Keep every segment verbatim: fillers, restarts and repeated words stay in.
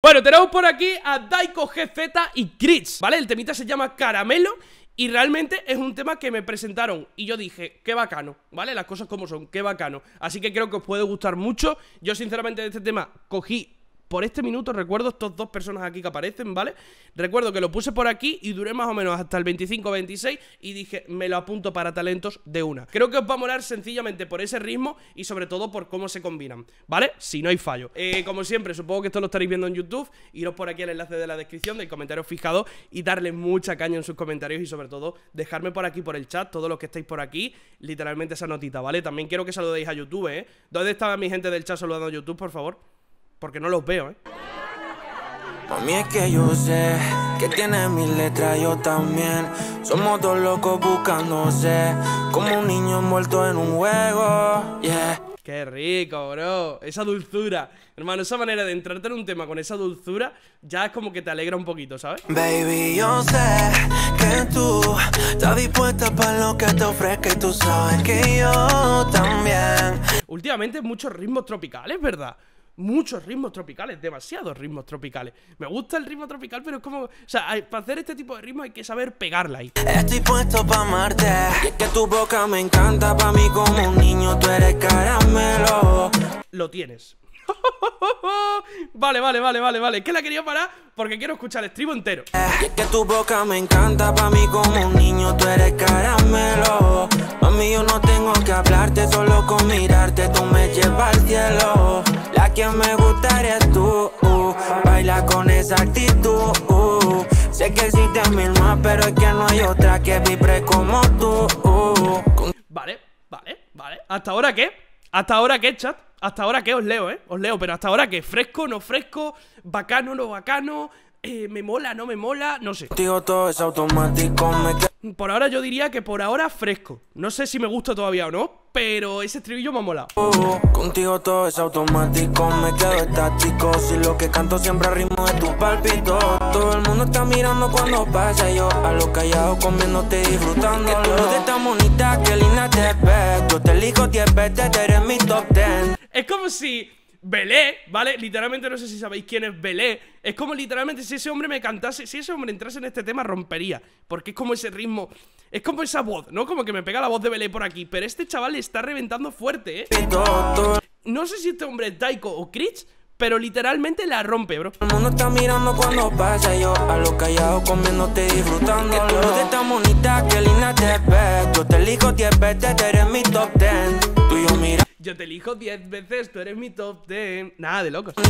Bueno, tenemos por aquí a Daiko G Z y Xriz, ¿vale? El temita se llama Caramelo y realmente es un tema que me presentaron y yo dije, qué bacano, ¿vale? Las cosas como son, qué bacano. Así que creo que os puede gustar mucho. Yo sinceramente de este tema cogí, por este minuto recuerdo estos dos personas aquí que aparecen, ¿vale? Recuerdo que lo puse por aquí y duré más o menos hasta el veinticinco veintiséis y dije, me lo apunto para talentos de una. Creo que os va a molar sencillamente por ese ritmo y sobre todo por cómo se combinan, ¿vale? Si no hay fallo. Eh, como siempre, supongo que esto lo estaréis viendo en YouTube. Iros por aquí al enlace de la descripción, del comentario fijado y darle mucha caña en sus comentarios y sobre todo dejarme por aquí por el chat, todos los que estáis por aquí, literalmente esa notita, ¿vale? También quiero que saludéis a YouTube, ¿eh? ¿Dónde estaba mi gente del chat saludando a YouTube, por favor? Porque no los veo, ¿eh? Mami, es que yo sé que tiene mis letras, yo también. Somos dos locos buscándose, como un niño envuelto en un juego, yeah. ¡Qué rico, bro! Esa dulzura. Hermano, esa manera de entrarte en un tema con esa dulzura ya es como que te alegra un poquito, ¿sabes? Baby, yo sé que tú estás dispuesta para lo que te ofrezca y tú sabes que yo también. Últimamente muchos ritmos tropicales, ¿verdad? Muchos ritmos tropicales, demasiados ritmos tropicales. Me gusta el ritmo tropical, pero es como... O sea, hay, para hacer este tipo de ritmos hay que saber pegarla ahí. Estoy puesto para amarte. Y es que tu boca me encanta. Para mí como un niño tú eres caramelo. Lo tienes. Vale, vale, vale, vale, vale. Es que la quería parar porque quiero escuchar el estribo entero. Y es que tu boca me encanta. Para mí como un niño tú eres caramelo. Mami, yo no tengo que hablarte. Solo con mirarte tú me llevas al cielo. La que me gustaría tú, uh, baila con esa actitud, uh, sé que existe mil más, pero es que no hay otra que vibre como tú, uh. Vale, vale, vale. ¿Hasta ahora qué? ¿Hasta ahora qué, chat? ¿Hasta ahora qué? Os leo, ¿eh? Os leo, pero ¿hasta ahora qué? ¿Fresco, no fresco? ¿Bacano, no bacano? Eh, ¿Me mola, no me mola? No sé. Tío, todo es automático, me... Por ahora yo diría que por ahora fresco. No sé si me gusta todavía o no, pero ese estribillo me ha molado. Contigo todo es automático, me quedo estático. Si lo que canto siempre ritmo es tu palpito. Todo el mundo está mirando cuando pasa. Yo a lo callado comiéndote y disfrutando. Que tú eres tan bonita, que linda te ves. Yo te elijo diez veces, eres mi top diez. Es como si... Belé, ¿vale? Literalmente no sé si sabéis quién es Belé. Es como literalmente si ese hombre me cantase, si ese hombre entrase en este tema rompería. Porque es como ese ritmo, es como esa voz, ¿no? Como que me pega la voz de Belé por aquí. Pero este chaval le está reventando fuerte, ¿eh? No sé si este hombre es Daiko o Xriz, pero literalmente la rompe, bro. El mundo está mirando cuando pasa. Yo a lo callado comiéndote y disfrutando. Que tú eres tan bonita, que linda te ves. Yo te elijo diez veces, eres mi top diez. Tú y yo mira. Yo te elijo diez veces, tú eres mi top diez. Nada de locos. Que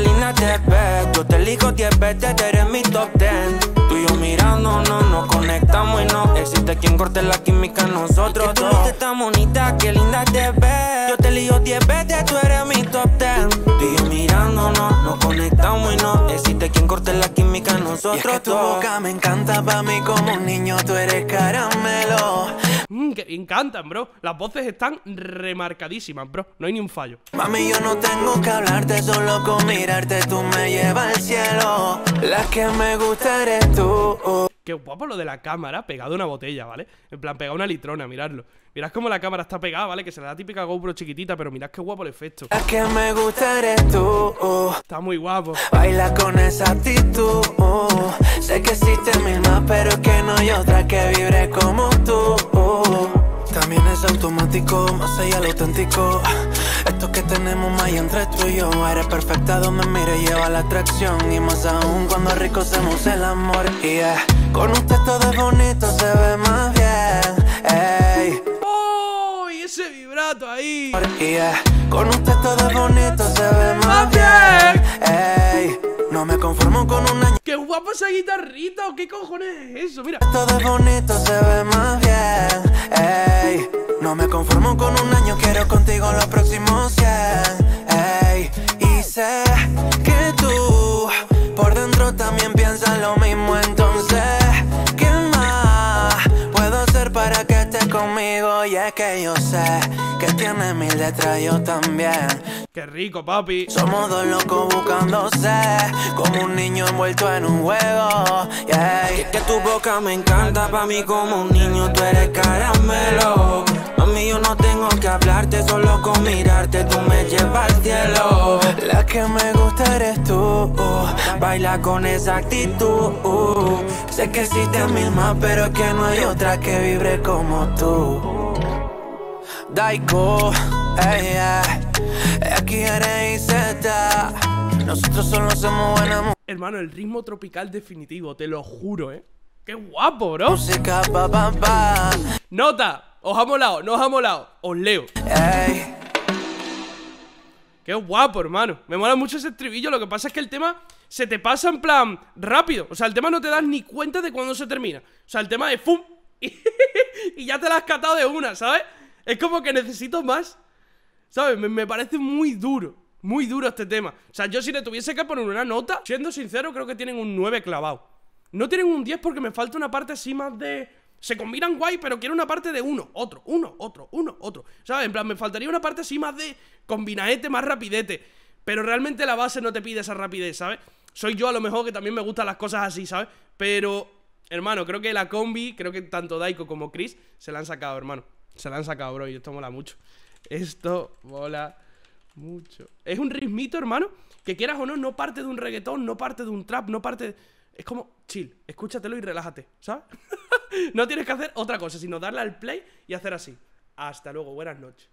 linda te ves. Yo te elijo diez veces, eres mi top diez. Tú y yo mirando, no nos conectamos y no existe quien corte la química nosotros. Tú eres tan bonita, que linda te ves. Yo te elijo diez veces, tú eres mi top diez. Tú y yo mirando, no nos conectamos y no existe quien corte la química nosotros. Y es que tu boca me encanta, pa' mí como un niño tú eres caramelo. Mmm, que encantan, bro. Las voces están remarcadísimas, bro, no hay ni un fallo. Mami, yo no tengo que hablarte, solo con mirarte tú me llevas al cielo. La que me gusta eres tú. Qué guapo lo de la cámara pegado a una botella, ¿vale? En plan, pegado a una litrona, miradlo. Mirad cómo la cámara está pegada, ¿vale? Que se la da típica GoPro chiquitita, pero mirad qué guapo el efecto. La que me gusta eres tú. Está muy guapo. Baila con esa actitud. Sé que existe mil más, pero es que no hay otra que vibre como tú. También es automático, más allá lo auténtico. Esto que tenemos más entre tú y yo. Eres perfecta, donde me mire lleva la atracción. Y más aún cuando ricos hacemos el amor. Y yeah. Con usted todo es bonito, se ve más bien. Ey. ¡Oh! Y ese vibrato ahí. Y yeah. Con usted todo es bonito, se ve más bien. Ey. No me conformo con un año. ¡Qué guapa esa guitarrita! ¿Qué cojones es eso? Mira. Todo es bonito, se ve más bien. Ey, no me conformo con un año, quiero contigo los próximos cien. Ey, y sé que tú por dentro también piensas lo mismo. Entonces, ¿qué más puedo hacer para que estés conmigo? Y es que yo sé que tienes mis letras, yo también. ¡Qué rico, papi! Somos dos locos buscándose, como un niño envuelto en un juego. Yeah. Y es que tu boca me encanta, pa' mí como un niño tú eres caramelo. mami, yo no tengo que hablarte, solo con mirarte tú me llevas al cielo. La que me gusta eres tú, baila con esa actitud. Sé que existe a mil más, pero es que no hay otra que vibre como tú. Daiko, hey, yeah. Aquí eres I Z. Nosotros solo somos buena mujer. Hermano, el ritmo tropical definitivo, te lo juro, eh. ¡Qué guapo, bro! Música, pa, pa, pa. Nota, os ha molado, nos ha molado. Os leo. Hey. ¡Qué guapo, hermano! Me mola mucho ese estribillo, lo que pasa es que el tema se te pasa en plan rápido. O sea, el tema no te das ni cuenta de cuándo se termina. O sea, el tema es ¡fum! Y ya te la has catado de una, ¿sabes? Es como que necesito más, ¿sabes? Me, me parece muy duro, muy duro este tema. O sea, yo si le tuviese que poner una nota, siendo sincero, creo que tienen un nueve clavado. No tienen un diez porque me falta una parte así más de... Se combinan guay, pero quiero una parte de uno, otro, uno, otro, uno, otro, ¿sabes? En plan, me faltaría una parte así más de combinaete, más rapidete. Pero realmente la base no te pide esa rapidez, ¿sabes? Soy yo a lo mejor que también me gustan las cosas así, ¿sabes? Pero, hermano, creo que la combi, creo que tanto Daiko como Xriz se la han sacado, hermano. Se la han sacado, bro, y esto mola mucho. Esto mola mucho. Es un ritmito, hermano, que quieras o no, no parte de un reggaetón, no parte de un trap, no parte de... Es como, chill, escúchatelo y relájate, ¿sabes? No tienes que hacer otra cosa, sino darle al play y hacer así. Hasta luego, buenas noches.